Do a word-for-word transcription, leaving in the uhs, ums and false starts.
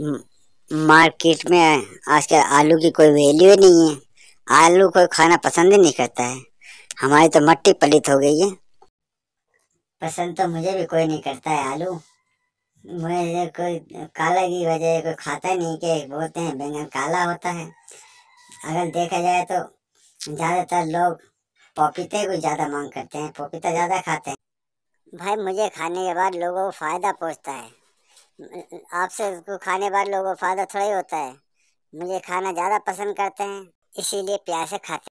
Market में आजकल आलू की कोई वैल्यू ही नहीं है। आलू कोई खाना पसंद ही नहीं करता है। हमारी तो मट्टी पलित हो गई है। पसंद तो मुझे भी कोई नहीं करता है आलू। मुझे कोई काला की वजह कोई खाता नहीं कि बोलते हैं बैंगन काला होता है। अगर देखा जाए तो ज़्यादातर लोग पपीते को ज़्यादा मांग करते हैं, पपीता ज़्यादा खाते हैं। भाई मुझे खाने के बाद लोगों को फ़ायदा पहुँचता है, आपसे उसको खाने बाद लोगों को फ़ायदा थोड़ा ही होता है। मुझे खाना ज़्यादा पसंद करते हैं, इसीलिए प्यार से खाते हैं।